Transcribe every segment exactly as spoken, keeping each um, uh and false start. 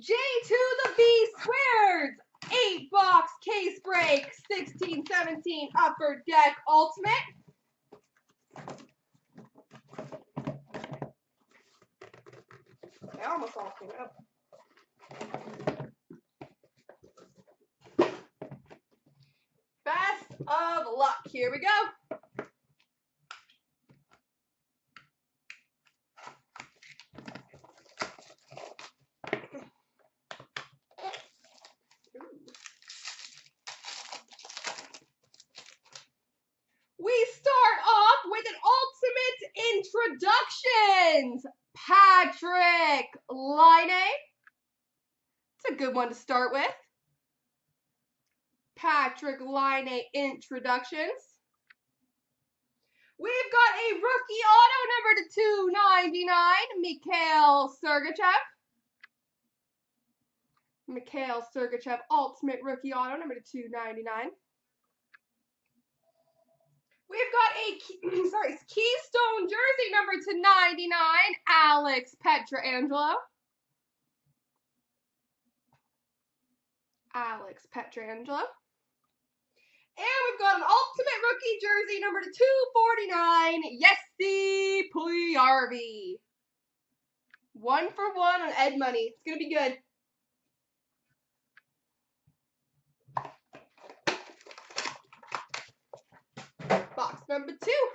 J to the B squared. Eight box case break. sixteen seventeen upper deck ultimate. They almost all came up. Best of luck. Here we go. Introductions, Patrick Laine. It's a good one to start with. Patrick Laine introductions. We've got a rookie auto number to two ninety-nine, Mikhail Sergachev. Mikhail Sergachev, ultimate rookie auto number to two ninety-nine. We've got a sorry, Keystone jersey number to ninety-nine, Alex Petrangelo. Alex Petrangelo. And we've got an ultimate rookie jersey number to two forty-nine, Jesse Puljarvi. One for one on Ed Money. It's going to be good. Box number two.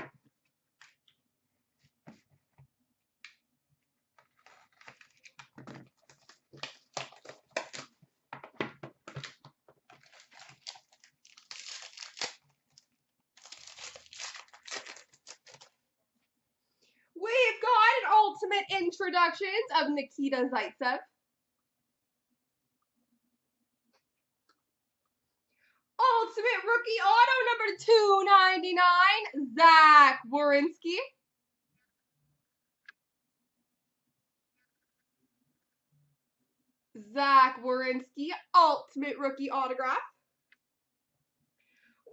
We've got an ultimate introductions of Nikita Zaitsev. Ultimate rookie auto number two ninety-nine, Zach Werenski. Zach Werenski, ultimate rookie autograph.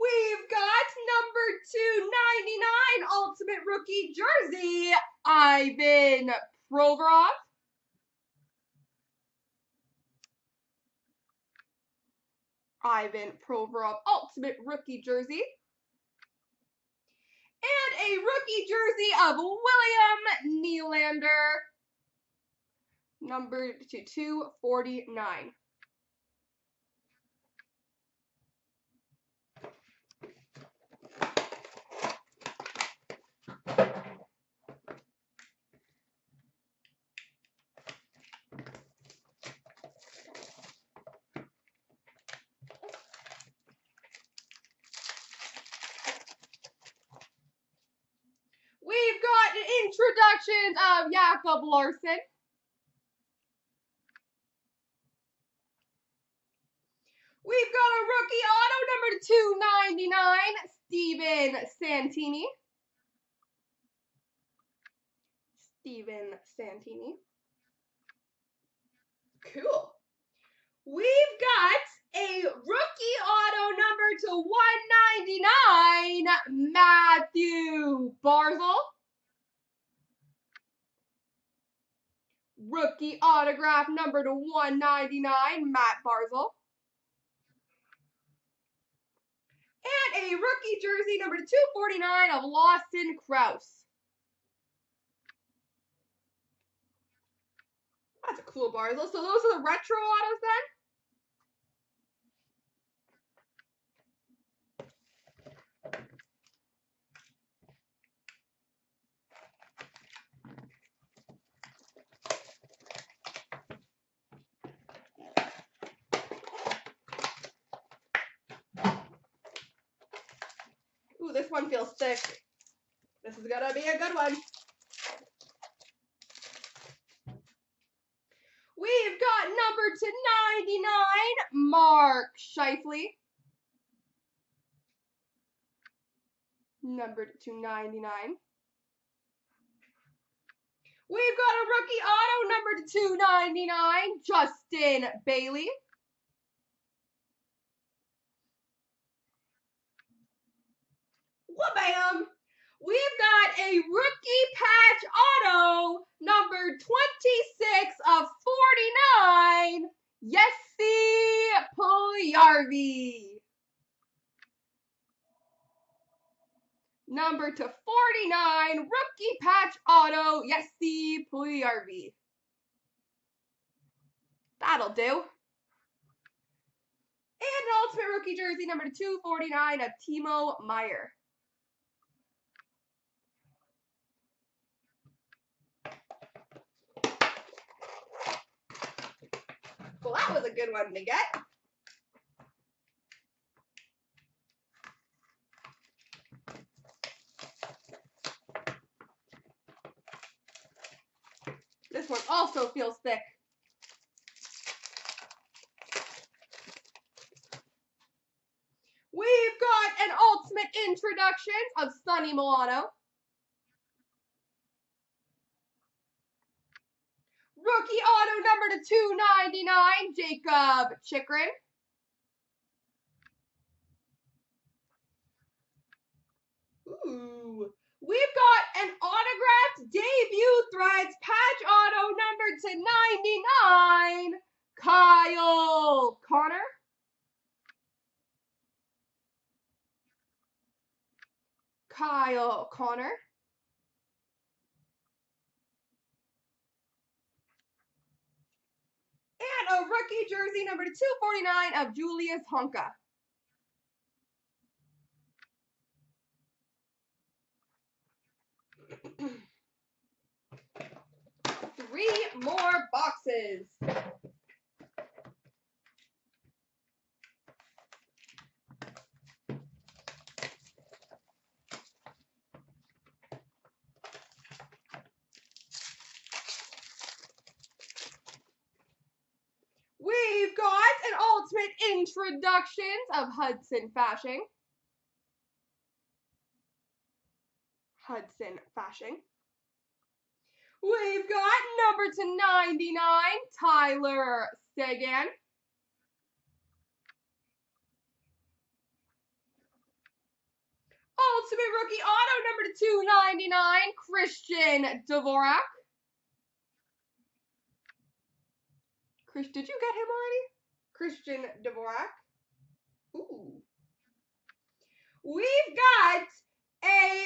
We've got number two ninety-nine, ultimate rookie jersey, Ivan Provorov. Ivan Provorov, ultimate rookie jersey. And a rookie jersey of William Nylander, numbered to two forty-nine. Introductions of Jakob Larson. We've got a rookie auto number two ninety-nine, Steven Santini. Steven Santini. Cool. We've got a rookie auto number to one ninety-nine, Matthew Barzal. Rookie autograph number to one ninety-nine, Matt Barzal. And a rookie jersey number to two forty-nine of Lawson Crouse. That's a cool Barzal. So those are the retro autos then? Ooh, this one feels thick. This is gonna be a good one. We've got number to ninety-nine, Mark Scheifele. Number to ninety-nine. We've got a rookie auto number to two ninety-nine, Justin Bailey. Wha-bam! We've got a rookie patch auto number twenty-six of forty-nine, Puljarvi. Number to forty-nine, rookie patch auto, Jesse Puljarvi. That'll do. And an ultimate rookie jersey, number two forty-nine, of Timo Meyer. Well, that was a good one to get. This one also feels thick. We've got an ultimate introduction of Sonny Milano. Rookie auto number to two ninety-nine, Jacob Chikrin. Ooh. We've got an autographed debut threads patch auto number to ninety-nine, Kyle Connor. Kyle Connor. And a rookie jersey number two forty-nine of Julius Honka. Three more boxes. We've got an ultimate introductions of Hudson Fasching. Hudson Fasching. We've got number to ninety-nine, Tyler Seguin. Ultimate rookie auto number to two ninety-nine, Christian Dvorak. Chris, did you get him already? Christian Dvorak. Ooh. We've got a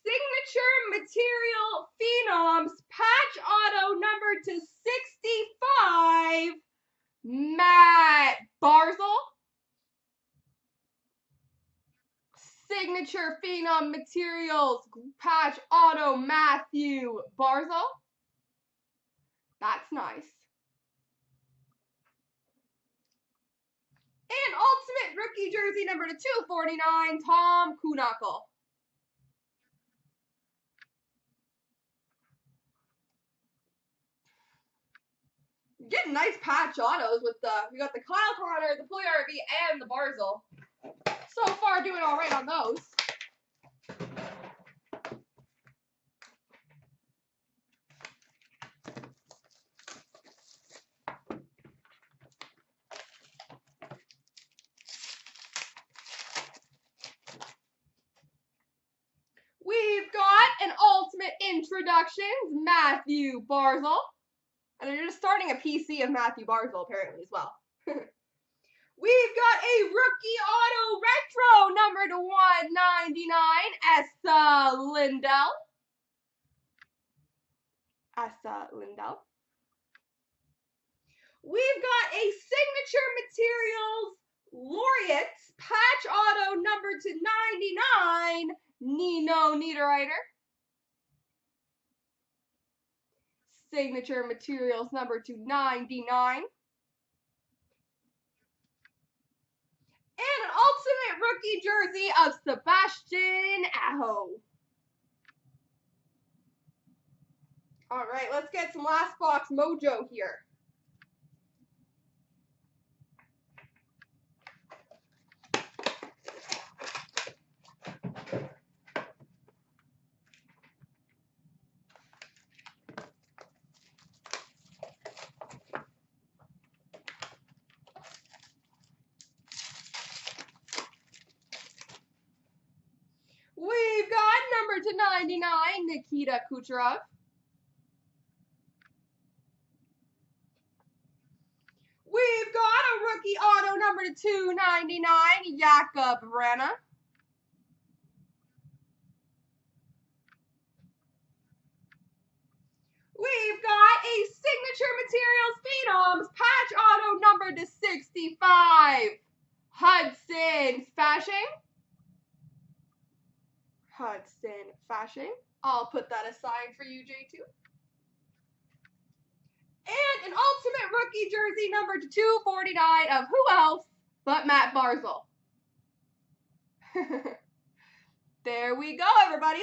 signature material phenoms patch auto number to sixty-five, Matt Barzal. Signature phenom materials patch auto, Matthew Barzal. That's nice. And ultimate rookie jersey number to two forty-nine, Tom Kunakel. Getting nice patch autos with the, we got the Kyle Connor, the Puljarvi, and the Barzal. So far doing all right on those. We've got an ultimate introductions, Matthew Barzal. And they're just starting a P C of Matthew Barzal, apparently, as well. We've got a rookie auto retro number to one ninety-nine, Essa Lindell. Essa Lindell. We've got a signature materials laureates patch auto number to ninety-nine, Nino Niederreiter. Signature materials number two ninety-nine. And an ultimate rookie jersey of Sebastian Aho. All right, let's get some last box mojo here. To ninety-nine, Nikita Kucherov. We've got a rookie auto number number to two ninety-nine, Jakob Rana. We've got a signature materials phenoms patch auto number to sixty-five, Hudson Fasching. Hudson Fasching. I'll put that aside for you, J two. And an ultimate rookie jersey number to two forty-nine of who else but Matt Barzal. There we go, everybody.